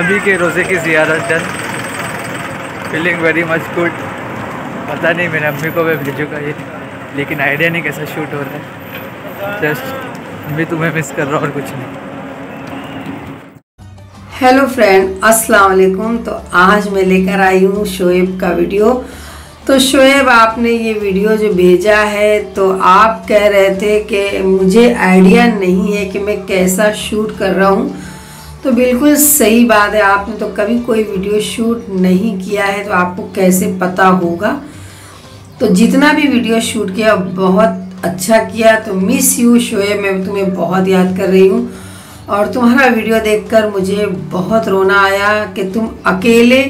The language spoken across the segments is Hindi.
नबी के रोज़े की ज़ियारत done. Feeling very much good. पता नहीं मेरी अम्मी को मैं भेजूँगा ये, लेकिन आइडिया नहीं कैसा शूट हो रहा है। जस्ट मैं तुम्हें मिस कर रहा हूँ और कुछ नहीं। हेलो फ्रेंड, अस्सलाम वालेकुम। तो आज मैं लेकर आई हूँ शोएब का वीडियो। तो शोएब, आपने ये वीडियो जो भेजा है तो आप कह रहे थे कि मुझे आइडिया नहीं है कि मैं कैसा शूट कर रहा हूँ। तो बिल्कुल सही बात है, आपने तो कभी कोई वीडियो शूट नहीं किया है तो आपको कैसे पता होगा। तो जितना भी वीडियो शूट किया बहुत अच्छा किया। तो मिस यू शोएब, मैं तुम्हें बहुत याद कर रही हूँ। और तुम्हारा वीडियो देखकर मुझे बहुत रोना आया कि तुम अकेले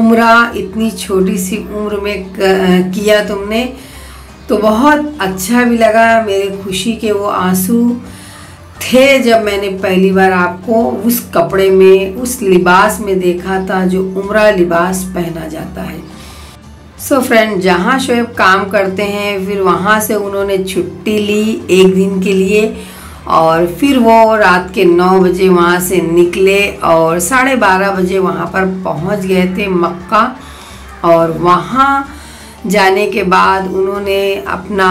उम्रा इतनी छोटी सी उम्र में किया तुमने। तो बहुत अच्छा भी लगा। मेरे खुशी के वो आंसू थे जब मैंने पहली बार आपको उस कपड़े में, उस लिबास में देखा था जो उम्रा लिबास पहना जाता है। सो फ्रेंड, जहाँ शोएब काम करते हैं फिर वहाँ से उन्होंने छुट्टी ली एक दिन के लिए और फिर वो रात के 9 बजे वहाँ से निकले और 12:30 बजे वहाँ पर पहुँच गए थे मक्का। और वहाँ जाने के बाद उन्होंने अपना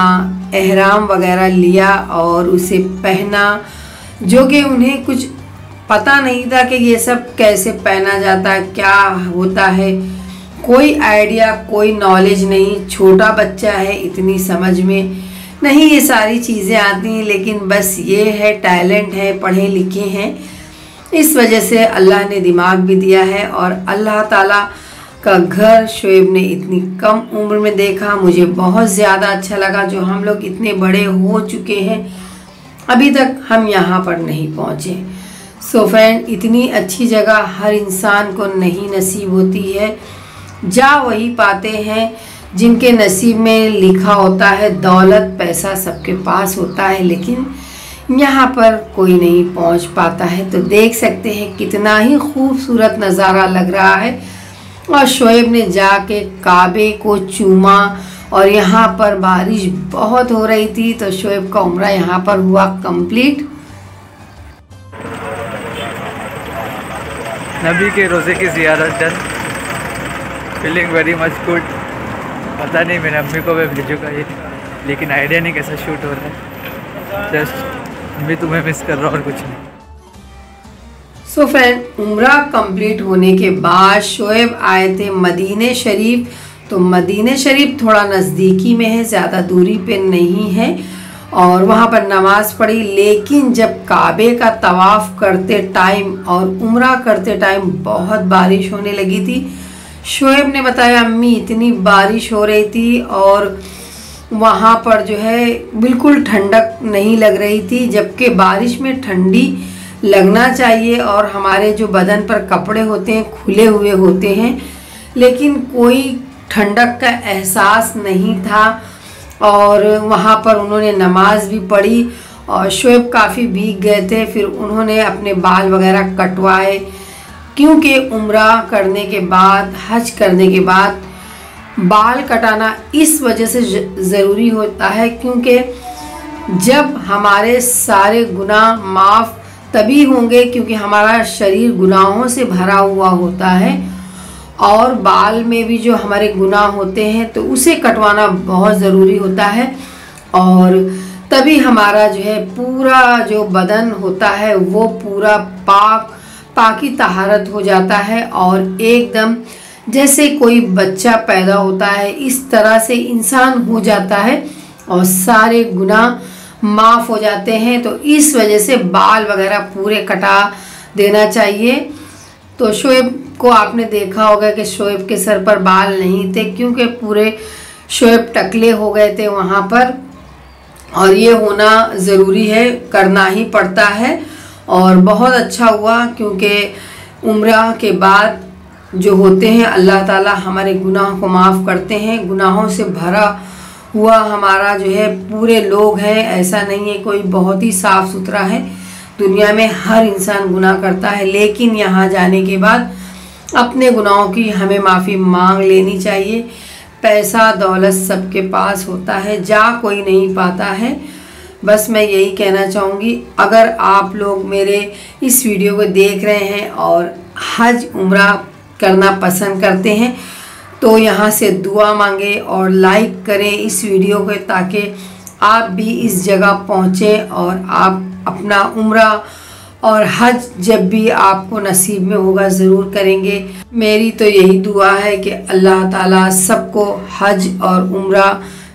एहराम वगैरह लिया और उसे पहना, जो कि उन्हें कुछ पता नहीं था कि ये सब कैसे पहना जाता है, क्या होता है। कोई आइडिया, कोई नॉलेज नहीं। छोटा बच्चा है, इतनी समझ में नहीं ये सारी चीज़ें आती, लेकिन बस ये है टैलेंट है, पढ़े लिखे हैं, इस वजह से अल्लाह ने दिमाग भी दिया है। और अल्लाह ताला का घर शोएब ने इतनी कम उम्र में देखा, मुझे बहुत ज़्यादा अच्छा लगा। जो हम लोग इतने बड़े हो चुके हैं अभी तक हम यहाँ पर नहीं पहुँचे। सो फ्रेंड, इतनी अच्छी जगह हर इंसान को नहीं नसीब होती है। जा वही पाते हैं जिनके नसीब में लिखा होता है। दौलत पैसा सबके पास होता है लेकिन यहाँ पर कोई नहीं पहुँच पाता है। तो देख सकते हैं कितना ही खूबसूरत नज़ारा लग रहा है। और शोएब ने जाके काबे को चूमा और यहाँ पर बारिश बहुत हो रही थी तो शोएब का उम्रा यहाँ पर हुआ कंप्लीट। नबी के रोज़े की ज़ियारत done. Feeling very much good. पता नहीं मेरी अम्मी को मैं भेजूँगा ये, लेकिन आइडिया नहीं कैसा शूट हो रहा है। जस्ट मैं तुम्हें मिस कर रहा हूँ और कुछ नहीं। सो फ्रेंड, उम्रा कंप्लीट होने के बाद शोएब आए थे मदीने शरीफ। तो मदीने शरीफ थोड़ा नज़दीकी में है, ज़्यादा दूरी पे नहीं है। और वहाँ पर नमाज़ पढ़ी, लेकिन जब काबे का तवाफ़ करते टाइम और उम्रा करते टाइम बहुत बारिश होने लगी थी। शोएब ने बताया, अम्मी इतनी बारिश हो रही थी और वहाँ पर जो है बिल्कुल ठंडक नहीं लग रही थी, जबकि बारिश में ठंडी लगना चाहिए और हमारे जो बदन पर कपड़े होते हैं खुले हुए होते हैं, लेकिन कोई ठंडक का एहसास नहीं था। और वहाँ पर उन्होंने नमाज भी पढ़ी और शोएब काफ़ी भीग गए थे। फिर उन्होंने अपने बाल वगैरह कटवाए, क्योंकि उम्रा करने के बाद, हज करने के बाद बाल कटाना इस वजह से ज़रूरी होता है क्योंकि जब हमारे सारे गुनाह माफ़ तभी होंगे, क्योंकि हमारा शरीर गुनाहों से भरा हुआ होता है और बाल में भी जो हमारे गुनाह होते हैं तो उसे कटवाना बहुत ज़रूरी होता है। और तभी हमारा जो है पूरा जो बदन होता है वो पूरा पाकी तहारत हो जाता है और एकदम जैसे कोई बच्चा पैदा होता है इस तरह से इंसान हो जाता है और सारे गुनाह माफ़ हो जाते हैं। तो इस वजह से बाल वगैरह पूरे कटा देना चाहिए। तो शोएब को आपने देखा होगा कि शोएब के सर पर बाल नहीं थे क्योंकि पूरे शोएब टकले हो गए थे वहाँ पर। और ये होना ज़रूरी है, करना ही पड़ता है। और बहुत अच्छा हुआ क्योंकि उम्रा के बाद जो होते हैं अल्लाह ताला हमारे गुनाह को माफ़ करते हैं। गुनाहों से भरा हुआ हमारा जो है पूरे लोग हैं, ऐसा नहीं है कोई बहुत ही साफ़ सुथरा है। दुनिया में हर इंसान गुनाह करता है, लेकिन यहाँ जाने के बाद अपने गुनाहों की हमें माफ़ी मांग लेनी चाहिए। पैसा दौलत सबके पास होता है, जा कोई नहीं पाता है। बस मैं यही कहना चाहूँगी। अगर आप लोग मेरे इस वीडियो को देख रहे हैं और हज उमरा करना पसंद करते हैं तो यहाँ से दुआ मांगे और लाइक करें इस वीडियो को ताकि आप भी इस जगह पहुँचें और आप अपना उमरा और हज जब भी आपको नसीब में होगा ज़रूर करेंगे। मेरी तो यही दुआ है कि अल्लाह ताला सबको हज और उमरा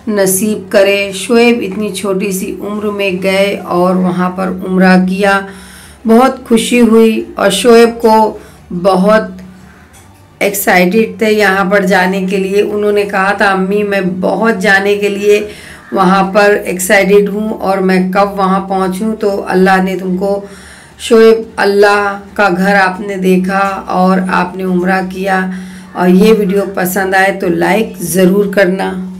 नसीब करे। शोएब इतनी छोटी सी उम्र में गए और वहाँ पर उमरा किया, बहुत खुशी हुई और शोएब को बहुत एक्साइटेड थे यहाँ पर जाने के लिए। उन्होंने कहा था अम्मी मैं बहुत जाने के लिए वहाँ पर एक्साइटेड हूँ और मैं कब वहाँ पहुँचूँ। तो अल्लाह ने तुमको शोएब अल्लाह का घर आपने देखा और आपने उमरा किया। और ये वीडियो पसंद आए तो लाइक ज़रूर करना।